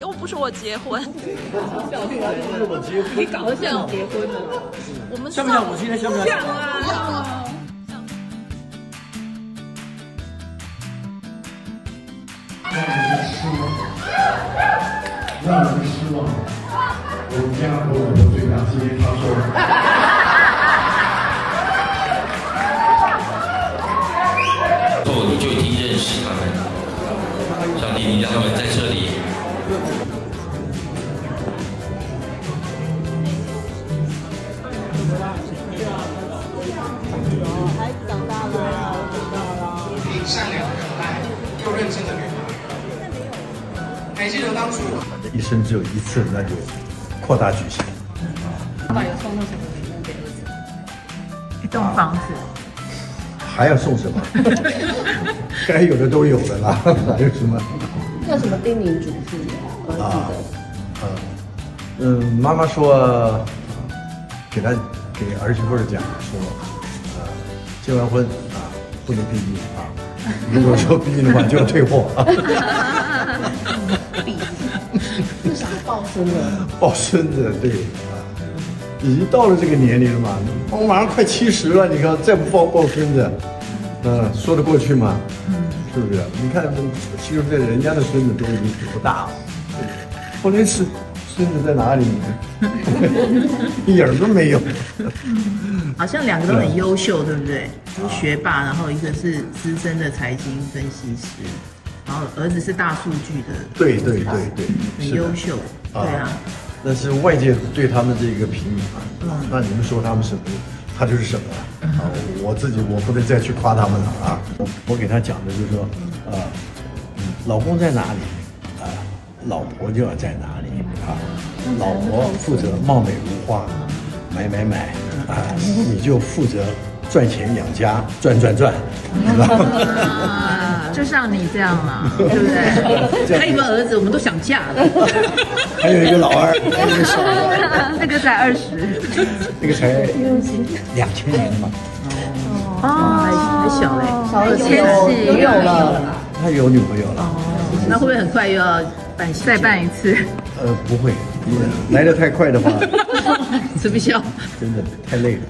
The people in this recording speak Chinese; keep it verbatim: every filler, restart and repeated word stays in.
又不是我结婚，你搞得像结婚吗？我们像不像我今天像不像？像啊！让人失望，让人失望。我们家和我们队长今天唱错了。 你让他们在这里。孩子长大了，你善良、可爱又认真的女孩，感谢你当初。一生只有一次，那就扩大举行。爸爸有送过什么礼物给儿子？一栋房子。还要送什么？该有的都有的啦，还有什么？ 那什么叮咛嘱咐儿子的？啊，嗯，嗯，妈妈说，给他给儿媳妇讲说，呃，结完婚啊，不能逼你啊，如果说逼你的话，就要退货啊。逼，为啥抱孙子？抱孙子，对啊，已经到了这个年龄了嘛，我马上快七十了，你看再不抱抱孙子，嗯、啊，说得过去吗？嗯 是不是？你看，七十岁人家的孙子都已经多大了，后来是孙子在哪里？一点都没有。好像两个都很优秀，对不对？就是学霸，然后一个是资深的财经分析师，然后儿子是大数据的。对对对对，很优秀。对啊。但是外界对他们这个评语啊，那你们说他们什么？ 他就是什么啊！我自己我不能再去夸他们了啊！我给他讲的就是说，啊、呃，老公在哪里啊、呃，老婆就要在哪里啊。老婆负责貌美如花，买买买啊，你就负责赚钱养家，赚赚赚，是吧？就像你这样啦，对不对？还有一个儿子，我们都想嫁了。还有一个老二，还有一个小二，那个才二十。 那个才两千年嘛，哦，还小嘞，小了千禧有了，他有女朋友了，那会不会很快又要办再办一次？呃，不会，来得太快的话，吃不消，真的太累了。